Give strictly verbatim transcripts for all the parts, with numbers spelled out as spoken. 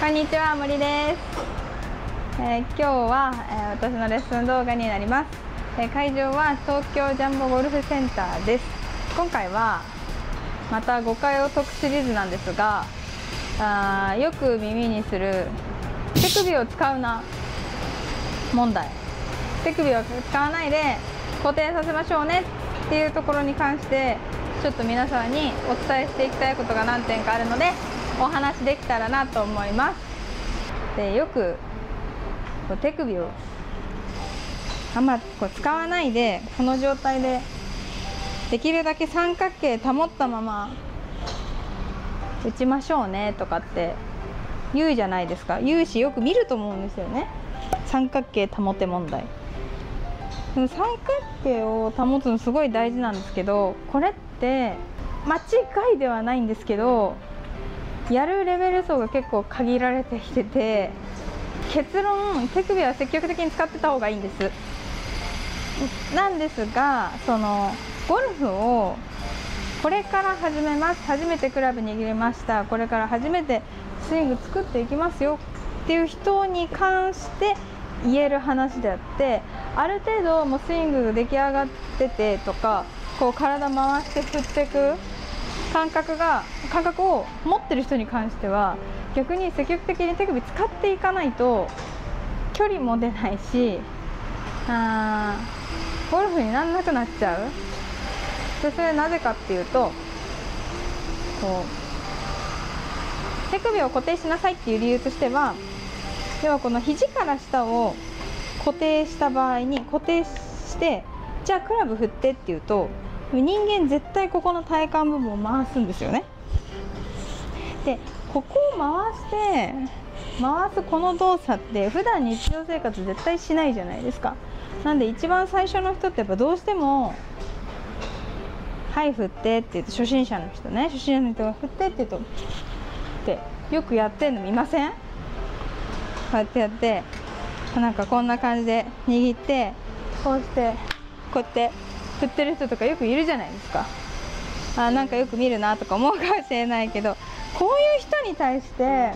こんにちは、森です、えー、今日は、えー、私のレッスン動画になります、えー、会場は東京ジャンボゴルフセンターです。今回はまたごかいお得シリーズなんですが、あよく耳にする手首を使うな問題、手首を使わないで固定させましょうねっていうところに関してちょっと皆さんにお伝えしていきたいことが何点かあるのでお話できたらなと思います。でよく手首をあんまこう使わないでこの状態でできるだけ三角形保ったまま打ちましょうねとかって言うじゃないですか。言うしよく見ると思うんですよね、三角形保て問題。でも三角形を保つのすごい大事なんですけど、これって間違いではないんですけどやるレベル層が結構限られてきてて、結論手首は積極的に使ってた方がいいんですなんですが、そのゴルフをこれから始めます、初めてクラブ握りました、これから初めてスイング作っていきますよっていう人に関して言える話であって、ある程度もうスイングが出来上がっててとかこう体回して振っていく感覚が感覚を持ってる人に関しては逆に積極的に手首使っていかないと距離も出ないし、あーゴルフになんなくなっちゃう。でそれなぜかっていうと、こう手首を固定しなさいっていう理由としては、ではこの肘から下を固定した場合に固定してじゃあクラブ振ってっていうと人間絶対ここの体幹部分を回すんですよね。でここを回して回すこの動作って普段日常生活絶対しないじゃないですか。なんで一番最初の人ってやっぱどうしてもはい振ってって言うと、初心者の人ね初心者の人が振ってって言うとってよくやってるの見ません？こうやってやってなんかこんな感じで握ってこうしてこうやって振ってる人とかよくいるじゃないですか。あなんかよく見るなとか思うかもしれないけど、こういう人に対して、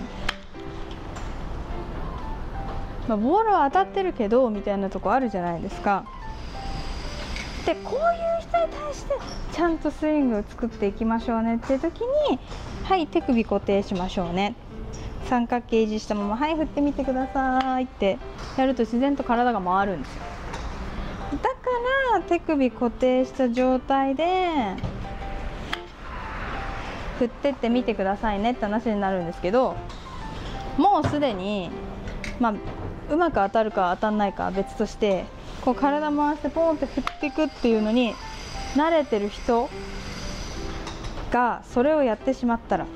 まあ、ボールは当たってるけどみたいなとこあるじゃないですか。でこういう人に対してちゃんとスイングを作っていきましょうねっていう時に、はい手首固定しましょうね、三角形維持したままはい振ってみてくださいってやると自然と体が回るんですよ。だから手首固定した状態で振ってってみてくださいねって話になるんですけど、もうすでに、まあ、うまく当たるか当たらないかは別としてこう体回してポンって振っていくっていうのに慣れてる人がそれをやってしまったら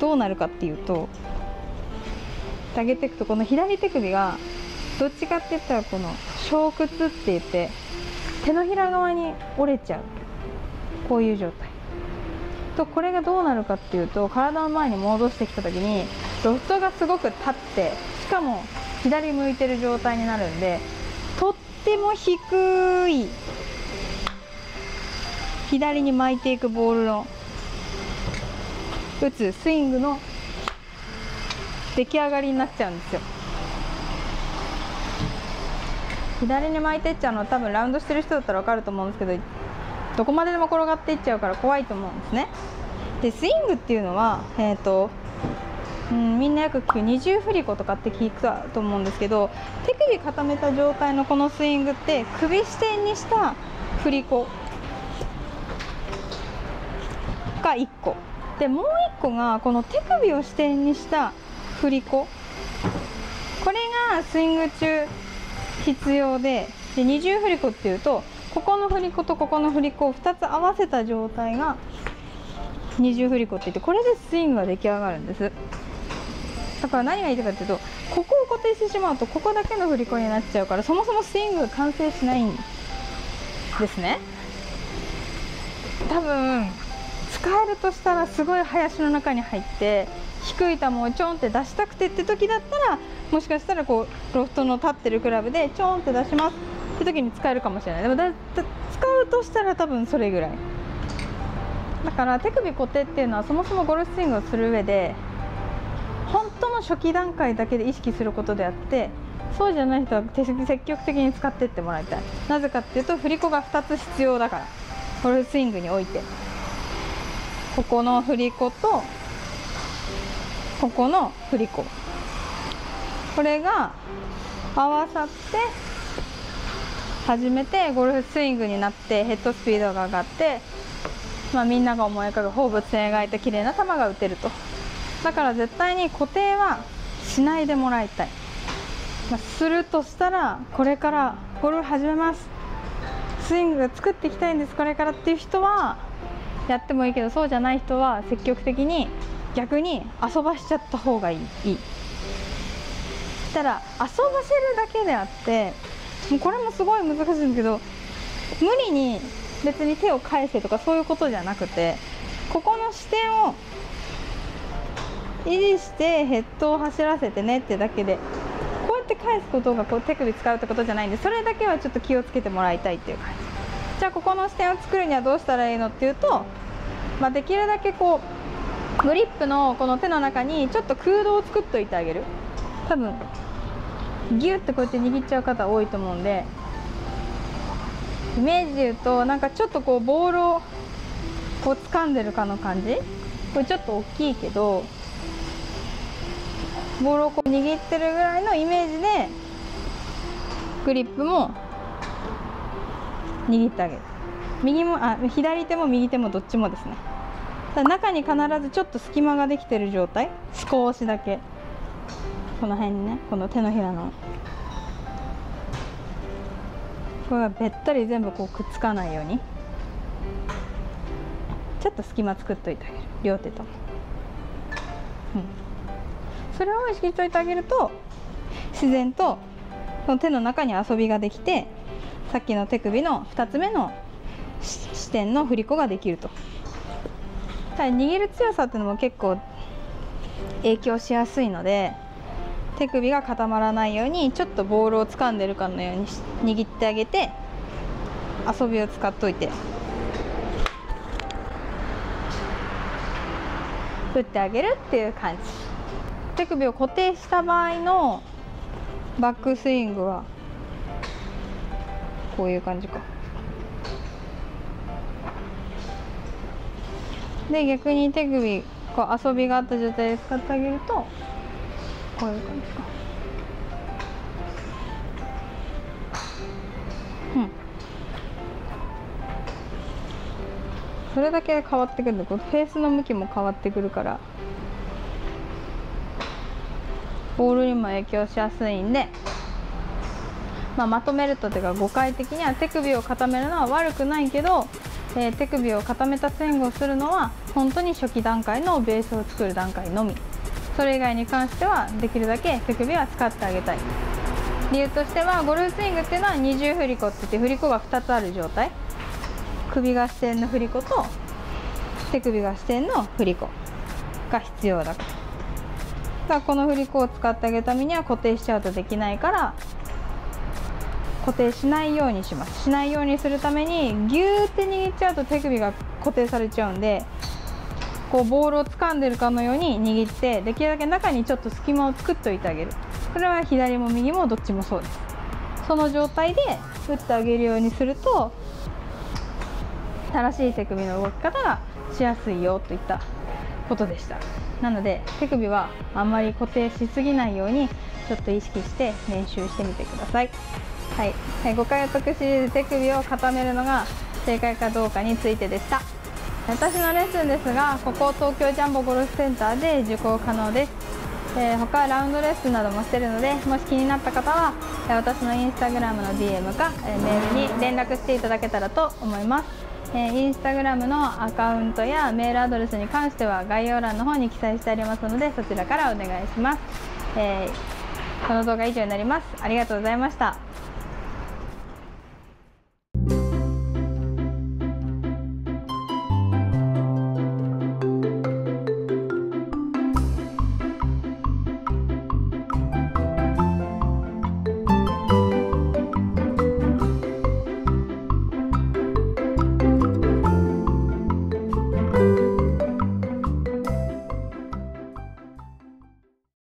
どうなるかっていうと、上げていくとこの左手首がどっちかって言ったらこの小屈って言って手のひら側に折れちゃう、こういう状態と、これがどうなるかっていうと体の前に戻してきた時にロフトがすごく立ってしかも左向いてる状態になるんで、とっても低い左に巻いていくボールの打つスイングの出来上がりになっちゃうんですよ。左に巻いてっちゃうのは多分ラウンドしてる人だったら分かると思うんですけど、どこまででも転がっていっちゃうから怖いと思うんですね。でスイングっていうのは、えーとうん、みんなよく聞く二重振り子とかって聞くと思うんですけど、手首固めた状態のこのスイングって首支点にした振り子がいっこで、もういっこがこの手首を支点にした振り子、これがスイング中必要で、で二重振り子っていうとここの振り子とここの振り子をふたつ合わせた状態が二重振り子っていって、これでスイングが出来上がるんです。だから何が言いたいかっていうと、ここを固定してしまうとここだけの振り子になっちゃうからそもそもスイングが完成しないんですね。多分使えるとしたらすごい林の中に入って低い球をちょんって出したくてって時だったら、もしかしたらこうロフトの立ってるクラブでちょんって出しますって時に使えるかもしれない。でもだ使うとしたら多分それぐらいだから、手首固定っていうのはそもそもゴルフスイングをする上で本当の初期段階だけで意識することであって、そうじゃない人は積極的に使っていってもらいたい。なぜかっていうと、振り子がふたつ必要だから、ゴルフスイングにおいてここの振り子とここの振り子、これが合わさって初めてゴルフスイングになって、ヘッドスピードが上がって、まあ、みんなが思い浮かぶ放物線描いた綺麗な球が打てると。だから絶対に固定はしないでもらいたい。まあ、するとしたら、これからゴルフ始めます、スイング作っていきたいんですこれからっていう人はやってもいいけど、そうじゃない人は積極的に逆に遊ばしちゃった方がいい。ただ遊ばせるだけであって、もうこれもすごい難しいんだけど、無理に別に手を返せとかそういうことじゃなくて、ここの視点を維持してヘッドを走らせてねってだけで、こうやって返すことがこう手首使うってことじゃないんで、それだけはちょっと気をつけてもらいたいっていう感じ。じゃあここの視点を作るにはどうしたらいいのっていうと、まあ、できるだけこうグリップのこの手の中にちょっと空洞を作っといてあげる。多分ギュッてこうやって握っちゃう方多いと思うんで、イメージで言うと、なんかちょっとこうボールをこう掴んでるかの感じ、これちょっと大きいけどボールをこう握ってるぐらいのイメージでグリップも握ってあげる。右もあ左手も右手もどっちもですね。だ中に必ずちょっと隙間ができてる状態、少しだけこの辺にね、この手のひらのこれがべったり全部こうくっつかないようにちょっと隙間作っといてあげる、両手とも、うん、それを意識しといてあげると自然とその手の中に遊びができて、さっきの手首のふたつめの視点の振り子ができると。ただ握る強さっていうのも結構影響しやすいので、手首が固まらないようにちょっとボールを掴んでるかのように握ってあげて、遊びを使っといて打ってあげるっていう感じ。手首を固定した場合のバックスイングはこういう感じか。で逆に手首こう遊びがあった状態で使ってあげると。こういう感じか、うん、それだけ変わってくるんで、こうフェースの向きも変わってくるからボールにも影響しやすいんで、まあ、まとめるとというか、誤解的には手首を固めるのは悪くないけど、えー、手首を固めたスイングをするのは本当に初期段階のベースを作る段階のみ。それ以外に関してはできるだけ手首は使ってあげたい。理由としては、ゴルフスイングっていうのは二重振り子って言って、振り子がふたつある状態、首が支点の振り子と手首が支点の振り子が必要だから、だからこの振り子を使ってあげるためには固定しちゃうとできないから、固定しないようにします。しないようにするためにギューって握っちゃうと手首が固定されちゃうんで、こうボールを掴んでるかのように握って、できるだけ中にちょっと隙間を作っておいてあげる。これは左も右もどっちもそうです。その状態で打ってあげるようにすると、正しい手首の動き方がしやすいよといったことでした。なので手首はあんまり固定しすぎないようにちょっと意識して練習してみてください。はい、ごかいお得シリーズ、手首を固めるのが正解かどうかについてでした。私のレッスンですが、ここ東京ジャンボゴルフセンターで受講可能です。えー、他はラウンドレッスンなどもしてるので、もし気になった方は私のインスタグラムの ディーエム かメールに連絡していただけたらと思います。えー、インスタグラムのアカウントやメールアドレスに関しては概要欄の方に記載してありますので、そちらからお願いします。えー、この動画以上になります。ありがとうございました。